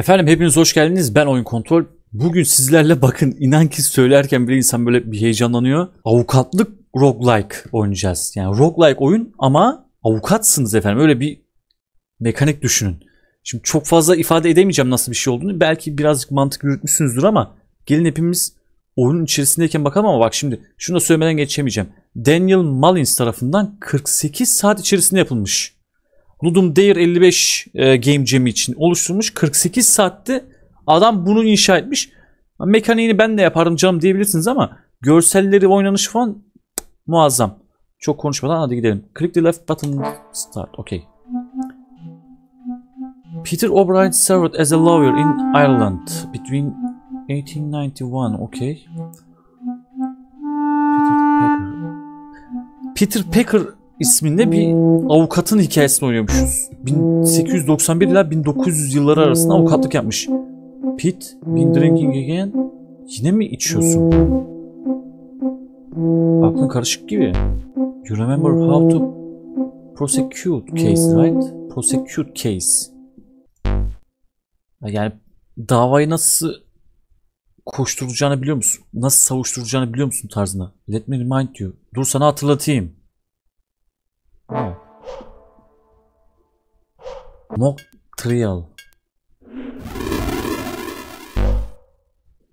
Efendim hepiniz hoş geldiniz. Ben Oyun Kontrol. Bugün sizlerle bakın inan ki söylerken bile insan böyle bir heyecanlanıyor. Avukatlık roguelike oynayacağız. Yani roguelike oyun ama avukatsınız efendim. Öyle bir mekanik düşünün. Şimdi çok fazla ifade edemeyeceğim nasıl bir şey olduğunu. Belki birazcık mantık yürütmüşsünüzdür ama gelin hepimiz oyunun içerisindeyken bakalım ama bak şimdi şunu da söylemeden geçemeyeceğim. Daniel Mullins tarafından 48 saat içerisinde yapılmış. Ludum Dare 55 game jam'i için oluşturulmuş. 48 saatte adam bunu inşa etmiş. Mekaniğini ben de yapardım canım diyebilirsiniz ama görselleri, oynanış falan muazzam. Çok konuşmadan hadi gidelim. Click the left button start. Okay. Peter O'Brien served as a lawyer in Ireland between 1891. Okay. Peter Packer isminde bir avukatın hikayesini oynuyormuşuz. 1891 ile 1900 yılları arasında avukatlık yapmış. Pete, been drinking again. Yine mi içiyorsun? Aklın karışık gibi. You remember how to prosecute case, right? Prosecute case. Yani davayı nasıl koşturacağını biliyor musun? Nasıl savuşturacağını biliyor musun tarzına? Let me remind you. Dur sana hatırlatayım. Ha. Mock Trial.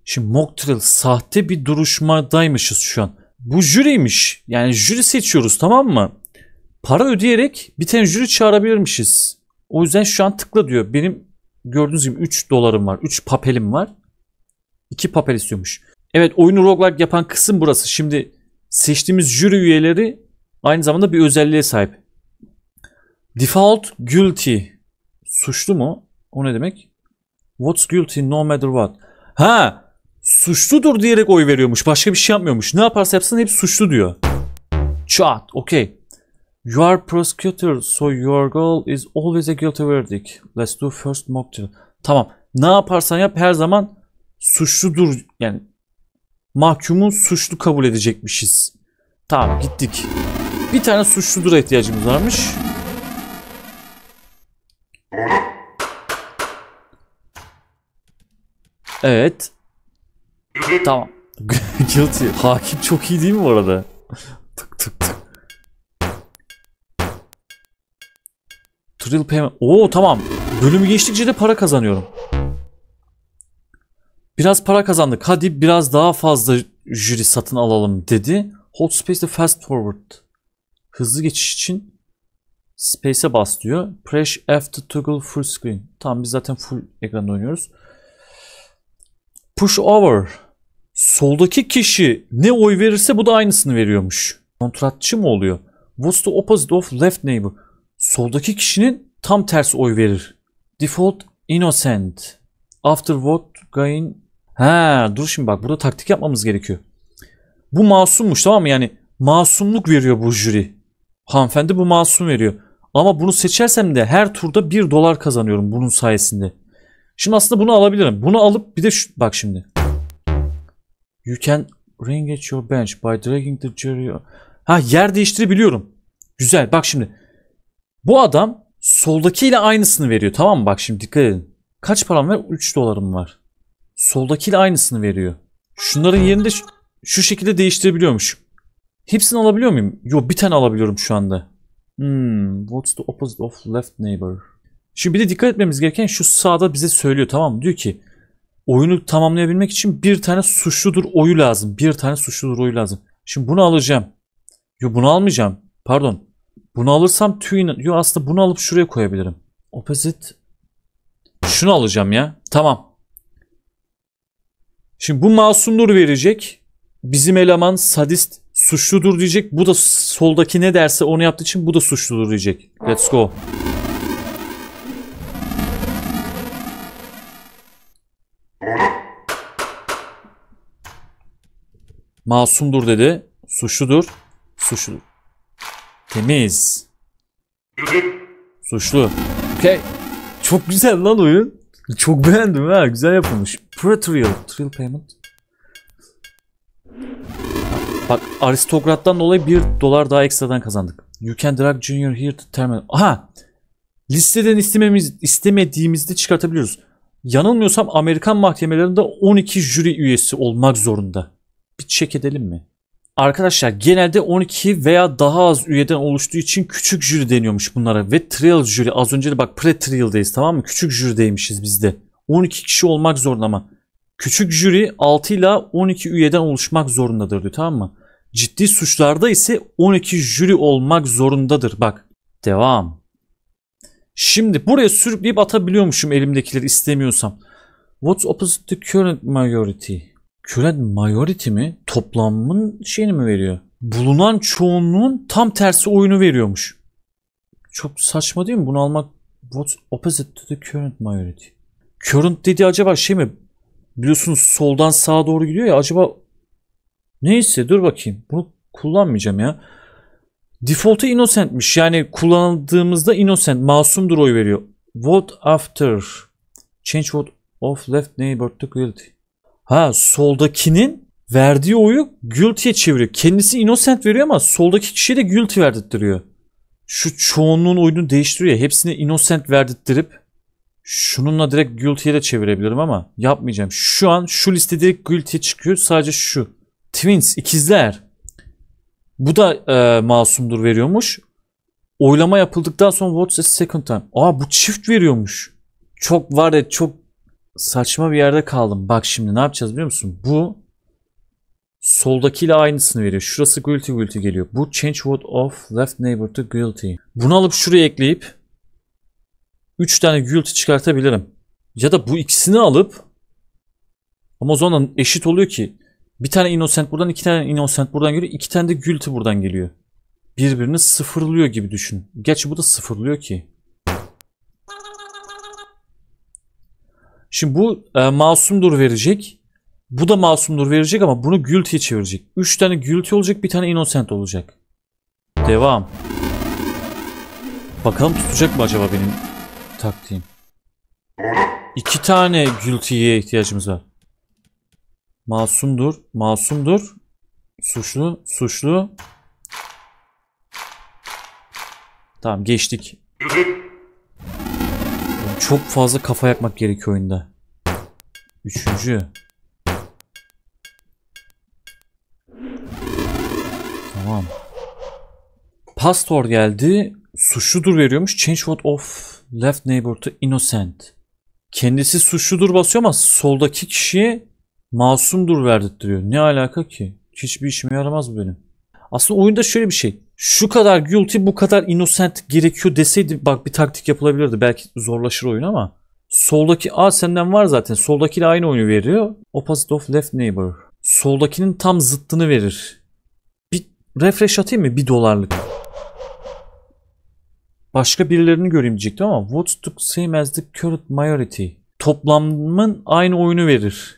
Şimdi Mock Trial sahte bir duruşmadaymışız şu an. Bu jüriymiş. Yani jüri seçiyoruz, tamam mı? Para ödeyerek bir tane jüri çağırabilirmişiz. O yüzden şu an tıkla diyor. Benim gördüğünüz gibi 3 dolarım var. 3 papelim var. 2 papel istiyormuş. Evet, oyunu roguelike yapan kısım burası. Şimdi seçtiğimiz jüri üyeleri aynı zamanda bir özelliğe sahip. Default guilty. Suçlu mu? O ne demek? What's guilty no matter what. Ha, suçludur diyerek oy veriyormuş. Başka bir şey yapmıyormuş. Ne yaparsa yapsın hep suçlu diyor. Chat. Okay. You are prosecutor so your goal is always a guilty verdict. Let's do first mock trial. Tamam. Ne yaparsan yap her zaman suçludur. Yani mahkumu suçlu kabul edecekmişiz. Tamam, gittik. Bir tane suçludur'a ihtiyacımız varmış. Evet. Tamam. Guilty. Hakim çok iyi değil mi bu arada? Tık tık tık. Trial payment. Oo tamam. Bölümü geçtikçe de para kazanıyorum. Biraz para kazandık. Hadi biraz daha fazla jüri satın alalım dedi. Hold space'de fast forward. Hızlı geçiş için space'e bas diyor. Press F to toggle full screen. Tamam, biz zaten full ekranda oynuyoruz. Push over. Soldaki kişi ne oy verirse bu da aynısını veriyormuş. Kontratçı mı oluyor? What's the opposite of left neighbor? Soldaki kişinin tam tersi oy verir. Default innocent. After vote gain. Ha, dur şimdi bak, burada taktik yapmamız gerekiyor. Bu masummuş, tamam mı? Yani masumluk veriyor bu jüri. Hanımefendi bu masum veriyor. Ama bunu seçersem de her turda 1 dolar kazanıyorum bunun sayesinde. Şimdi aslında bunu alabilirim. Bunu alıp bir de şu, bak şimdi. You can ring at your bench by dragging the jury. Ha, yer değiştirebiliyorum. Güzel, bak şimdi. Bu adam soldakiyle aynısını veriyor, tamam mı? Bak şimdi dikkat edin. Kaç param var? 3 dolarım var. Soldakiyle aynısını veriyor. Şunların yerinde... Şu şekilde değiştirebiliyormuş. Hepsini alabiliyor muyum? Yo, bir tane alabiliyorum şu anda. What's the opposite of left neighbor? Şimdi bir de dikkat etmemiz gereken şu, sağda bize söylüyor, tamam mı? Diyor ki oyunu tamamlayabilmek için bir tane suçludur oyu lazım. Bir tane suçludur oyu lazım. Şimdi bunu alacağım. Yo, bunu almayacağım. Pardon. Bunu alırsam tüyün... Yo, aslında bunu alıp şuraya koyabilirim. Opposite. Şunu alacağım ya. Tamam. Şimdi bu masumdur verecek. Bizim eleman sadist, suçludur diyecek. Bu da soldaki ne derse onu yaptığı için bu da suçludur diyecek. Let's go. Masumdur dedi. Suçludur. Suçludur. Temiz. Suçlu. Okay. Çok güzel lan oyun. Çok beğendim ha. Güzel yapılmış. Pre-trial. Trial payment. Bak, aristokrattan dolayı 1 dolar daha ekstradan kazandık. You can drag junior here to terminal. Aha! Listeden istemediğimizde çıkartabiliyoruz. Yanılmıyorsam Amerikan mahkemelerinde 12 jüri üyesi olmak zorunda. Bir check edelim mi? Arkadaşlar genelde 12 veya daha az üyeden oluştuğu için küçük jüri deniyormuş bunlara. Ve trial jüri, az önce de bak pre-trial'dayız, tamam mı? Küçük jürideymişiz biz de. 12 kişi olmak zorunda ama. Küçük jüri 6 ile 12 üyeden oluşmak zorundadır diyor, tamam mı? Ciddi suçlarda ise 12 jüri olmak zorundadır. Bak devam. Şimdi buraya sürükleyip atabiliyormuşum elimdekileri istemiyorsam. What's opposite the current majority? Current majority mi? Toplamın şeyini mi veriyor? Bulunan çoğunluğun tam tersi oyunu veriyormuş. Çok saçma değil mi? Bunu almak. What's opposite to the current majority? Current dediği acaba şey mi? Biliyorsunuz soldan sağa doğru gidiyor ya, acaba neyse dur bakayım. Bunu kullanmayacağım ya. Default'u innocent'miş. Yani kullandığımızda innocent, masumdur oy veriyor. Vote after. Change vote of left neighbor to guilty. Ha, soldakinin verdiği oyu guilty'ye çeviriyor. Kendisi innocent veriyor ama soldaki kişiye de guilty verdirtiyor. Şu çoğunluğun oyunu değiştiriyor ya. Hepsini innocent verdirttirip şununla direkt guilty'ye de çevirebilirim ama yapmayacağım. Şu an şu liste direkt guilty'ye çıkıyor. Sadece şu. Twins, ikizler. Bu da masumdur veriyormuş. Oylama yapıldıktan sonra what's a second time? Aa, bu çift veriyormuş. Çok var ya, çok saçma bir yerde kaldım. Bak şimdi ne yapacağız biliyor musun? Bu soldakiyle aynısını veriyor. Şurası guilty guilty geliyor. Bu change vote of left neighbor to guilty. Bunu alıp şuraya ekleyip 3 tane guilty çıkartabilirim. Ya da bu ikisini alıp, ama o zaman eşit oluyor ki. Bir tane innocent buradan, 2 tane innocent buradan geliyor. 2 tane de guilty buradan geliyor. Birbirini sıfırlıyor gibi düşün. Gerçi bu da sıfırlıyor ki. Şimdi bu masumdur verecek. Bu da masumdur verecek ama bunu guilty'ye çevirecek. 3 tane guilty olacak, bir tane innocent olacak. Devam. Bakalım tutacak mı acaba benim taktiğim? 2 tane guilty'ye ihtiyacımız var. Masumdur, masumdur, suçlu, suçlu. Tamam, geçtik. Çok fazla kafa yakmak gerekiyor oyunda. Üçüncü. Tamam. Pastor geldi. Suçludur veriyormuş. Change vote of left neighbor to innocent. Kendisi suçludur basıyor ama soldaki kişiye masumdur verdirtiyor. Ne alaka ki? Hiçbir işime yaramaz bu benim. Aslında oyunda şöyle bir şey. Şu kadar guilty, bu kadar innocent gerekiyor deseydi bak bir taktik yapılabilirdi. Belki zorlaşır oyun ama. Soldaki senden var zaten. Soldakiyle aynı oyunu veriyor. Opposite of left neighbor. Soldakinin tam zıttını verir. Bir refresh atayım mı? $1. Başka birilerini göreyim diyecektim ama what's the same as the current majority? Toplamın aynı oyunu verir.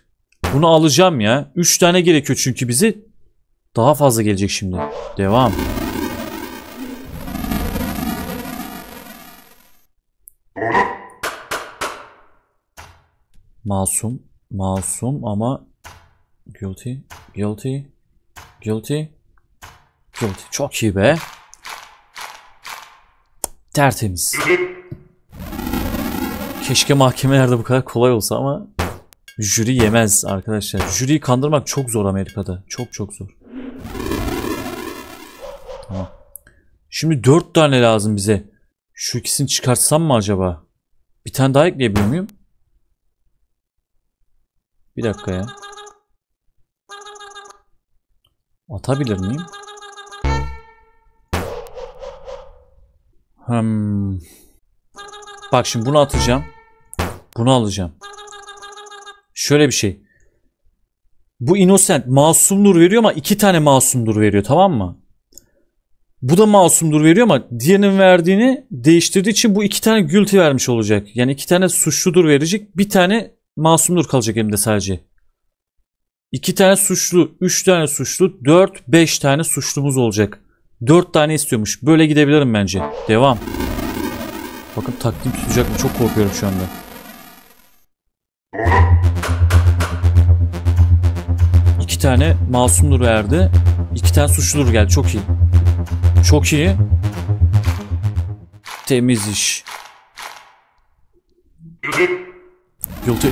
Bunu alacağım ya. 3 tane gerekiyor çünkü bize. Daha fazla gelecek şimdi. Devam. Masum. Masum ama guilty. Guilty. Guilty. Guilty. Çok iyi be. Tertemiz. Keşke mahkemelerde bu kadar kolay olsa ama jüri yemez arkadaşlar. Jüriyi kandırmak çok zor Amerika'da. Çok çok zor. Tamam. Şimdi 4 tane lazım bize. Şu ikisini çıkartsam mı acaba? Bir tane daha ekleyebiliyor muyum? Bir dakika ya. Atabilir miyim? Bak şimdi bunu atacağım. Bunu alacağım. Şöyle bir şey. Bu innocent, masumdur veriyor ama 2 tane masumdur veriyor, tamam mı? Bu da masumdur veriyor ama diğerinin verdiğini değiştirdiği için bu 2 tane guilty vermiş olacak. Yani 2 tane suçludur verecek. Bir tane masumdur kalacak elimde sadece. 2 tane suçlu, 3 tane suçlu, 4, 5 tane suçlumuz olacak. 4 tane istiyormuş. Böyle gidebilirim bence. Devam. Bakın takdim tutacak mı? Çok korkuyorum şu anda. Bir tane masumdur verdi. 2 tane suçludur geldi. Çok iyi. Çok iyi. Temiz iş. Guilty.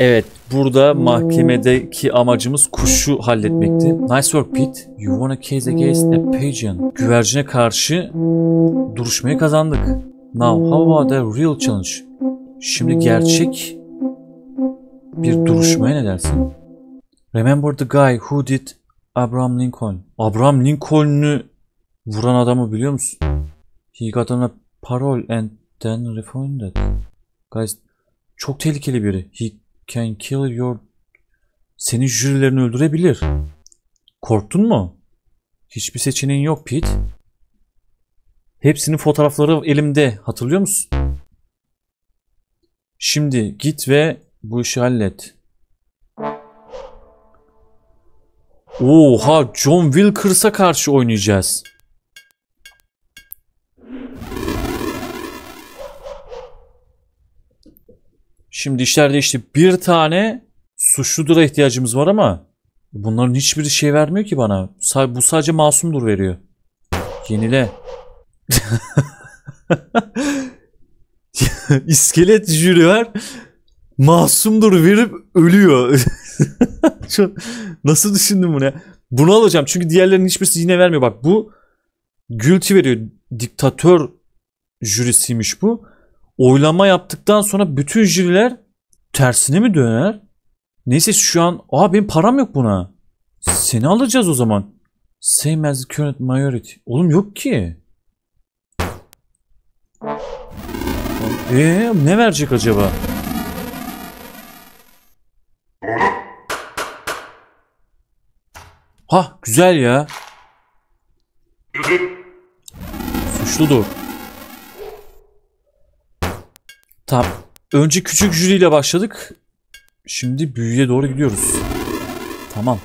Evet, burada mahkemedeki amacımız kuşu halletmekti. Nice work Pete. You won a case against a pigeon. Güvercine karşı duruşmayı kazandık. Now how about a real challenge? Şimdi gerçek bir duruşmaya ne dersin? Remember the guy who did Abraham Lincoln. Abraham Lincoln'u vuran adamı biliyor musun? He got on a parole and then refunded. Guys, çok tehlikeli biri. He can kill your... Senin jürilerini öldürebilir. Korktun mu? Hiçbir seçeneğin yok Pete. Hepsinin fotoğrafları elimde. Hatırlıyor musun? Şimdi git ve bu işi hallet. Oha, John Wilkers'a karşı oynayacağız. Şimdi işler değişti. Bir tane suçludur'a ihtiyacımız var ama bunların hiçbiri şey vermiyor ki bana. Bu sadece masumdur veriyor. Yenile. İskelet jüri var. Masumdur verip ölüyor. Nasıl düşündüm bunu ya? Bunu alacağım çünkü diğerlerinin hiçbirisi yine vermiyor. Bak, bu guilty veriyor. Diktatör jürisiymiş bu. Oylama yaptıktan sonra bütün jüriler tersine mi döner? Neyse şu an... Aa, benim param yok buna. Seni alacağız o zaman. Same as the current majority. Oğlum yok ki. Ne verecek acaba? Hah, güzel ya. Suçludur. Tamam. Önce küçük jüriyle başladık. Şimdi büyüğe doğru gidiyoruz. Tamam.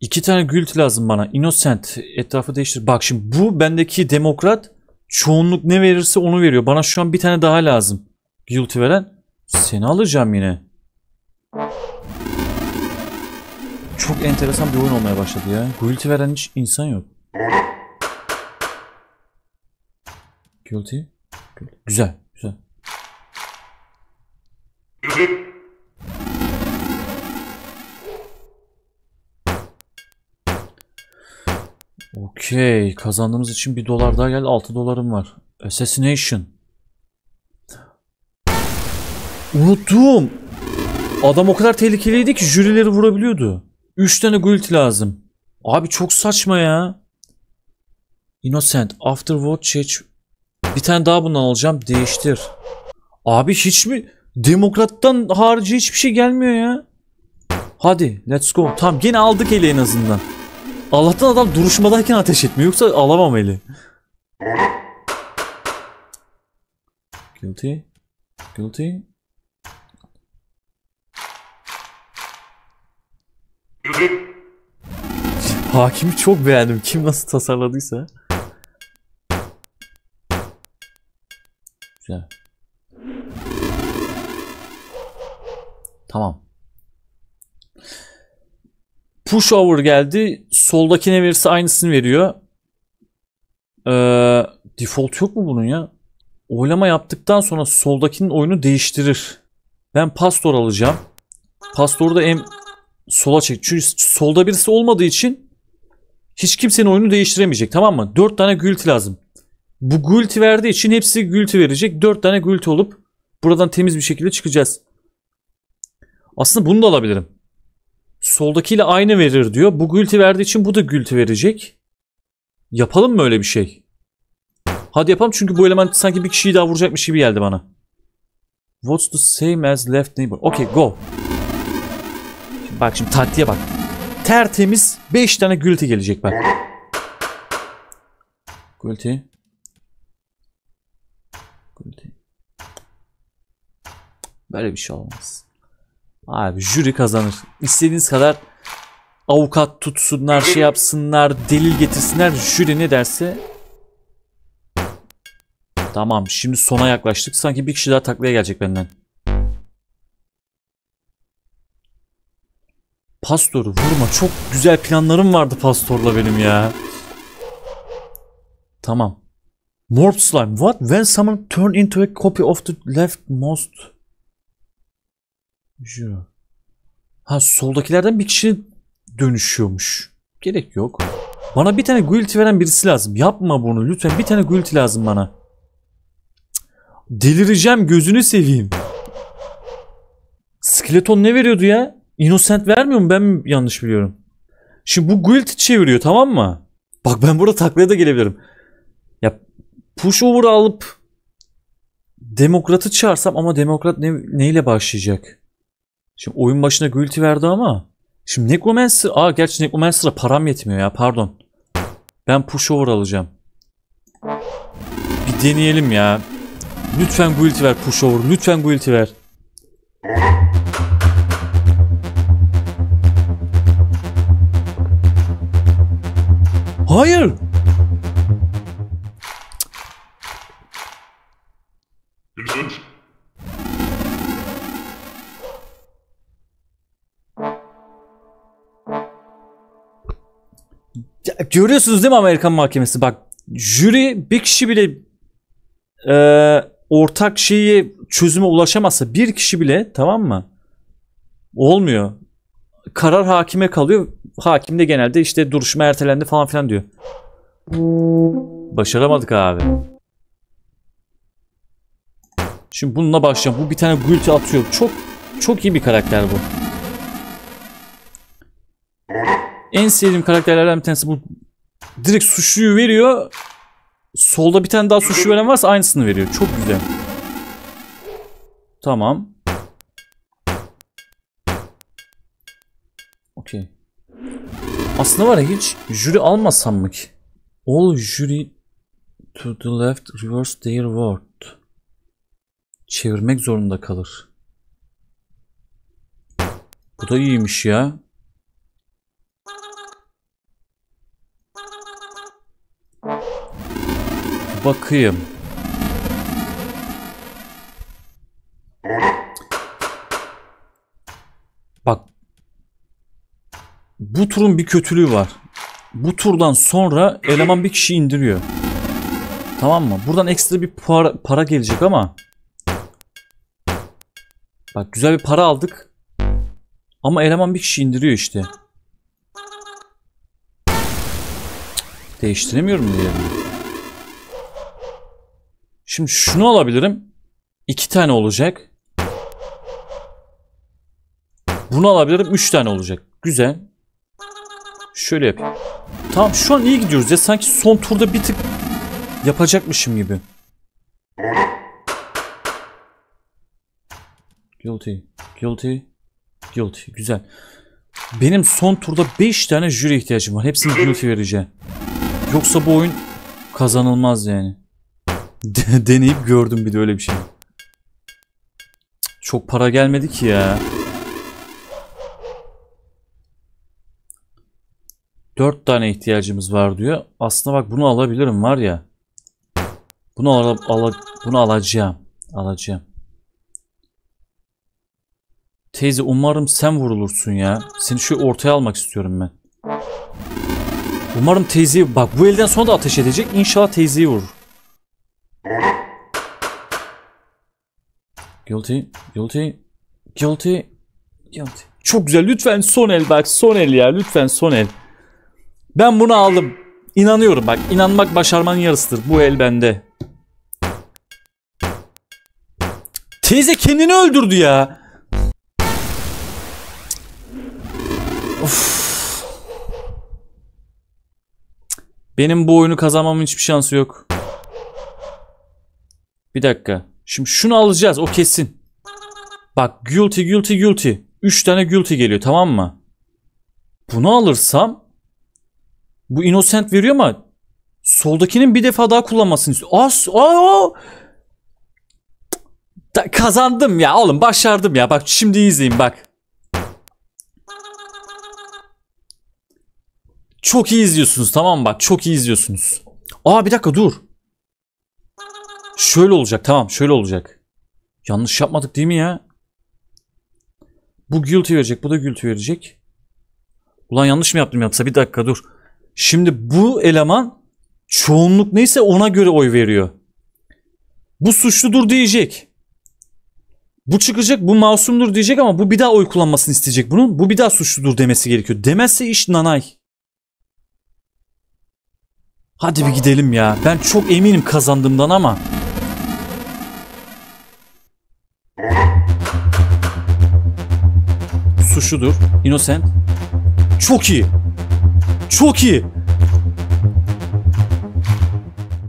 2 tane guilty lazım bana. Innocent. Etrafı değiştir. Bak şimdi bu bendeki demokrat, çoğunluk ne verirse onu veriyor. Bana şu an bir tane daha lazım. Guilty veren. Seni alacağım yine. Çok enteresan bir oyun olmaya başladı ya. Guilty veren hiç insan yok. Guilty. Güzel. Güzel. Okey. Kazandığımız için $1 daha geldi. 6 dolarım var. Assassination. Unuttum. Adam o kadar tehlikeliydi ki jürileri vurabiliyordu. 3 tane guilty lazım. Abi çok saçma ya. Innocent. Afterward change. Bir tane daha bundan alacağım. Değiştir. Abi hiç mi? Demokrattan harici hiçbir şey gelmiyor ya. Hadi let's go. Tamam, yine aldık eli en azından. Allah'tan adam duruşmadayken ateş etmiyor. Yoksa alamam eli. Guilty. Guilty. Hakimi çok beğendim. Kim nasıl tasarladıysa. Güzel. Tamam. Push over geldi. Soldakine verirse aynısını veriyor. Default yok mu bunun ya? Oylama yaptıktan sonra soldakinin oyunu değiştirir. Ben pastor alacağım. Pastoru da sola çek. Çünkü solda birisi olmadığı için hiç kimsenin oyunu değiştiremeyecek. Tamam mı? 4 tane guilty lazım. Bu guilty verdiği için hepsi guilty verecek. 4 tane guilty olup buradan temiz bir şekilde çıkacağız. Aslında bunu da alabilirim. Soldakiyle aynı verir diyor. Bu guilty verdiği için bu da guilty verecek. Yapalım mı öyle bir şey? Hadi yapalım çünkü bu element sanki bir kişiyi daha vuracakmış gibi geldi bana. What's the same as left neighbor? Okay, go. Şimdi bak, şimdi tatlıya bak. Tertemiz 5 tane guilty gelecek bak. Guilty. Guilty. Böyle bir şey olmaz. Abi jüri kazanır. İstediğiniz kadar avukat tutsunlar, şey yapsınlar, delil getirsinler. Jüri ne derse. Tamam, şimdi sona yaklaştık. Sanki bir kişi daha taklaya gelecek benden. Pastoru vurma. Çok güzel planlarım vardı pastorla benim ya. Tamam. Morph slime. What? When someone turned into a copy of the leftmost. Ha, soldakilerden bir kişi dönüşüyormuş. Gerek yok. Bana bir tane guilty veren birisi lazım. Yapma bunu lütfen. Bir tane guilty lazım bana. Delireceğim, gözünü seveyim. Skeleton ne veriyordu ya? Innocent vermiyor mu? Ben mi yanlış biliyorum? Şimdi bu guilty çeviriyor, tamam mı? Bak ben burada taklaya da gelebilirim. Ya pushover'ı alıp demokratı çağırsam ama demokrat neyle başlayacak? Şimdi oyun başına guilty verdi ama. Şimdi necromancer. Aa gerçi necromancer'a param yetmiyor ya, pardon. Ben pushover alacağım. Bir deneyelim ya. Lütfen guilty ver pushover. Lütfen guilty ver. Hayır. Görüyorsunuz değil mi Amerikan mahkemesi? Bak jüri bir kişi bile ortak şeyi çözüme ulaşamazsa, bir kişi bile, tamam mı? Olmuyor. Karar hakime kalıyor. Hakim de genelde işte duruşma ertelendi falan filan diyor. Başaramadık abi. Şimdi bununla başlayalım. Bu bir tane guilty atıyor. Çok iyi bir karakter bu. En sevdiğim karakterlerden bir tanesi bu. Direkt suçluyu veriyor. Solda bir tane daha suçlu veren varsa aynısını veriyor. Çok güzel. Tamam. Okey. Aslında var ya, hiç jüri almasam mı ki? All jury to the left reverse their word. Çevirmek zorunda kalır. Bu da iyiymiş ya. Bakayım. Bak. Bu turun bir kötülüğü var. Bu turdan sonra eleman bir kişi indiriyor. Tamam mı? Buradan ekstra bir para gelecek ama. Bak güzel bir para aldık. Ama eleman bir kişi indiriyor işte. Değiştiremiyorum diye. Şimdi şunu alabilirim. 2 tane olacak. Bunu alabilirim. 3 tane olacak. Güzel. Şöyle yapayım. Tamam şu an iyi gidiyoruz ya. Sanki son turda bir tık yapacakmışım gibi. Guilty. Guilty. Guilty. Güzel. Benim son turda 5 tane jüri ihtiyacım var. Hepsini guilty vereceğim. Yoksa bu oyun kazanılmaz yani. Deneyip gördüm bir de öyle bir şey. Çok para gelmedi ki ya. 4 tane ihtiyacımız var diyor. Aslında bak bunu alabilirim var ya. Bunu alacağım. Alacağım. Teyze umarım sen vurulursun ya. Seni şöyle ortaya almak istiyorum ben. Umarım teyzeyi, bak bu elden sonra da ateş edecek. İnşallah teyzeyi vurur. Guilty, guilty, guilty, guilty. Çok güzel. Lütfen son el bak. Son el ya. Lütfen son el. Ben bunu aldım. İnanıyorum bak. İnanmak başarmanın yarısıdır. Bu el bende. Teyze kendini öldürdü ya. Of. Benim bu oyunu kazanmamın hiçbir şansı yok. Bir dakika. Şimdi şunu alacağız. O kesin. Bak guilty, guilty, guilty. 3 tane guilty geliyor, tamam mı? Bunu alırsam bu innocent veriyor ama soldakinin bir defa daha kullanmasını istiyor. Kazandım ya oğlum. Başardım ya. Bak şimdi izleyin bak. Çok iyi izliyorsunuz, tamam mı? Bak çok iyi izliyorsunuz. Aa bir dakika dur. Şöyle olacak, tamam şöyle olacak. Yanlış yapmadık değil mi ya? Bu guilty verecek, bu da guilty verecek. Ulan yanlış mı yaptım, yapsa bir dakika dur. Şimdi bu eleman çoğunluk neyse ona göre oy veriyor. Bu suçludur diyecek. Bu çıkacak, bu masumdur diyecek ama bu bir daha oy kullanmasını isteyecek bunun. Bu bir daha suçludur demesi gerekiyor. Demezse iş nanay. Hadi bir gidelim ya. Ben çok eminim kazandığımdan ama. Suçludur. Innocent. Çok iyi. Çok iyi.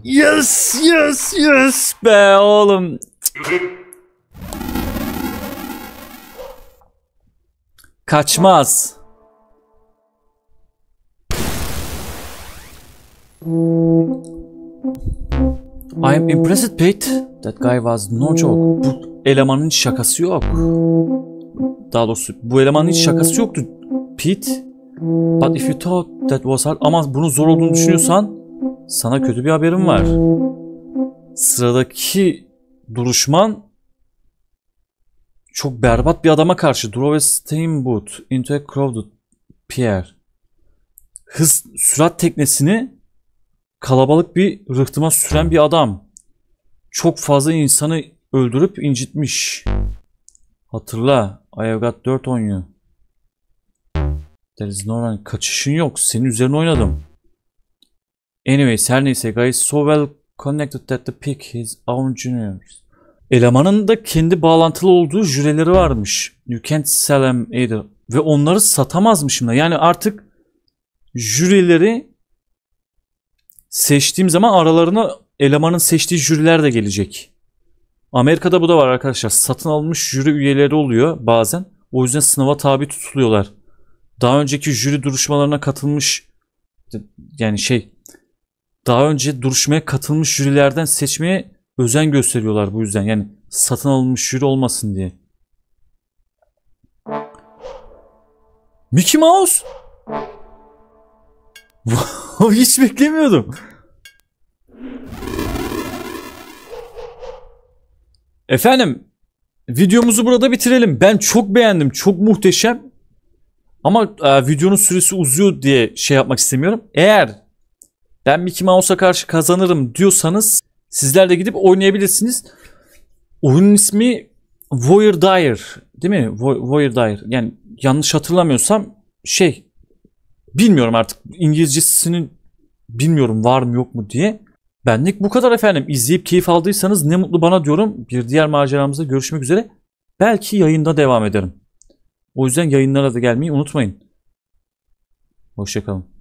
Yes, yes, yes be oğlum. Kaçmaz. I am impressed, Pete. That guy was no joke. Bu elemanın şakası yok. Daha doğrusu bu elemanın hiç şakası yoktu, Pete. But if you thought that was hard. Ama bunun zor olduğunu düşünüyorsan sana kötü bir haberim var. Sıradaki duruşman çok berbat bir adama karşı. Draw a steamboat into a crowded pier. Sürat teknesini kalabalık bir rıhtıma süren bir adam. Çok fazla insanı öldürüp incitmiş. Hatırla, I have got dirt on you. There is no run. Kaçışın yok. Senin üzerine oynadım. Anyways, her neyse, guys so well connected that the pick his own juniors. Elemanın da kendi bağlantılı olduğu jüreleri varmış. You can't sell them either. Ve onları satamazmışım da. Yani artık jürileri seçtiğim zaman aralarına elemanın seçtiği jüriler de gelecek. Amerika'da bu da var arkadaşlar. Satın alınmış jüri üyeleri oluyor bazen. O yüzden sınava tabi tutuluyorlar. Daha önceki jüri duruşmalarına katılmış, yani daha önce duruşmaya katılmış jürilerden seçmeye özen gösteriyorlar bu yüzden. Yani satın alınmış jüri olmasın diye. Mickey Mouse! Hiç beklemiyordum. Efendim, videomuzu burada bitirelim. Ben çok beğendim. Çok muhteşem. Ama videonun süresi uzuyor diye şey yapmak istemiyorum. Eğer ben Mickey Mouse'a karşı kazanırım diyorsanız sizler de gidip oynayabilirsiniz. Oyunun ismi Voir Dire. Değil mi? Voir Dire. Yani yanlış hatırlamıyorsam bilmiyorum artık İngilizcesinin, bilmiyorum var mı yok mu diye. Benlik bu kadar efendim. İzleyip keyif aldıysanız ne mutlu bana diyorum. Bir diğer maceramızda görüşmek üzere. Belki yayında devam ederim. O yüzden yayınlara da gelmeyi unutmayın. Hoşçakalın.